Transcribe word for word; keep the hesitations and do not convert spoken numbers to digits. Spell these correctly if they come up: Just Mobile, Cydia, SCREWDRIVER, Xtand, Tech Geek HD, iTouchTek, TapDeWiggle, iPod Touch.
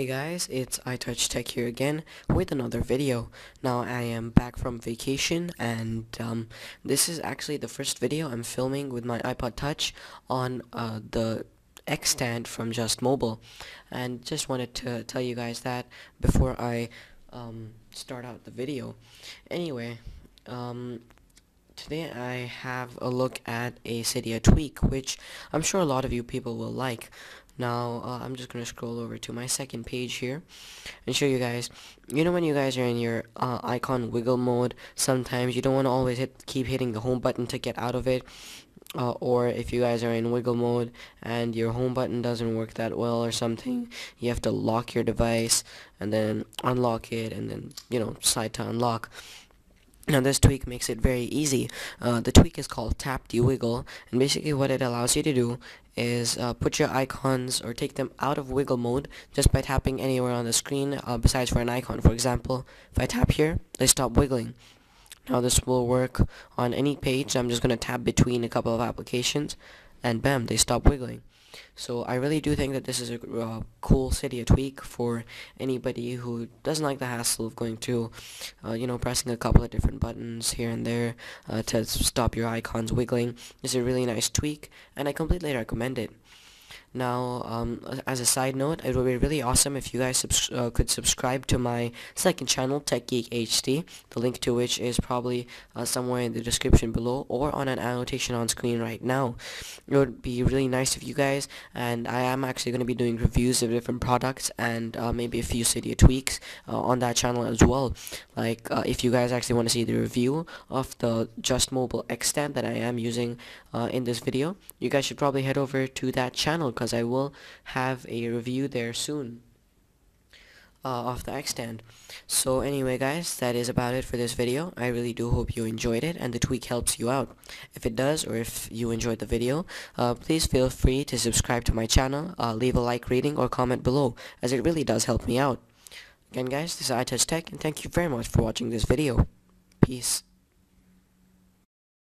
Hey guys, it's iTouchTek here again with another video. Now I am back from vacation, and um, this is actually the first video I'm filming with my iPod Touch on uh, the Xtand from Just Mobile, and just wanted to tell you guys that before I um, start out the video. Anyway, um, today I have a look at a Cydia tweak, which I'm sure a lot of you people will like. Now uh, I'm just going to scroll over to my second page here and show you guys. You know when you guys are in your uh, icon wiggle mode, sometimes you don't want to always hit, keep hitting the home button to get out of it. Uh, or if you guys are in wiggle mode and your home button doesn't work that well or something, you have to lock your device and then unlock it and then, you know, side to unlock. Now this tweak makes it very easy. Uh, the tweak is called TapDeWiggle, and basically what it allows you to do is uh, put your icons or take them out of wiggle mode just by tapping anywhere on the screen uh, besides for an icon. For example, if I tap here, they stop wiggling. Now this will work on any page. I'm just going to tap between a couple of applications and bam, they stop wiggling. So I really do think that this is a uh, cool Cydia tweak for anybody who doesn't like the hassle of going to, uh, you know, pressing a couple of different buttons here and there uh, to stop your icons wiggling. It's a really nice tweak, and I completely recommend it. Now, um, as a side note, it would be really awesome if you guys subs uh, could subscribe to my second channel, Tech Geek H D, the link to which is probably uh, somewhere in the description below or on an annotation on screen right now. It would be really nice if you guys, and I am actually going to be doing reviews of different products and uh, maybe a few Cydia tweaks uh, on that channel as well. Like, uh, if you guys actually want to see the review of the Just Mobile Xtand that I am using uh, in this video, you guys should probably head over to that channel, because I will have a review there soon uh, of the Xtand. So anyway guys, that is about it for this video. I really do hope you enjoyed it and the tweak helps you out. If it does, or if you enjoyed the video, uh, please feel free to subscribe to my channel, uh, leave a like, rating, or comment below, as it really does help me out. Again guys, this is iTouchTek, and thank you very much for watching this video. Peace.